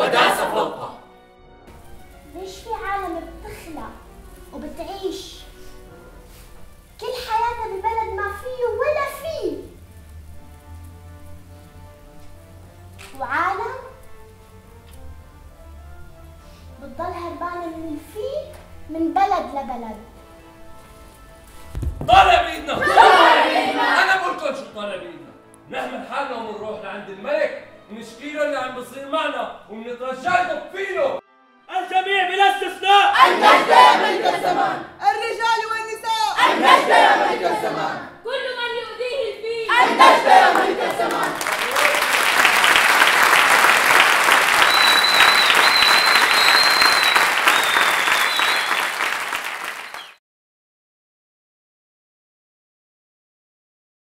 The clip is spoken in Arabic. وداس فوقها. ليش في عالم بتخلق وبتعيش كل حياتها ببلد ما فيه ولا فيه، وعالم بتضل هربانة من الفيه من بلد لبلد؟ طالع بإيدنا أنا بقول لكم شو طالع بإيدنا، نحن من حالنا ومنروح لعند الملك ونشكي له اللي عم بيصير معنا وبنترجى له بفيله. الجميع بلا استثناء التسليم للزمان.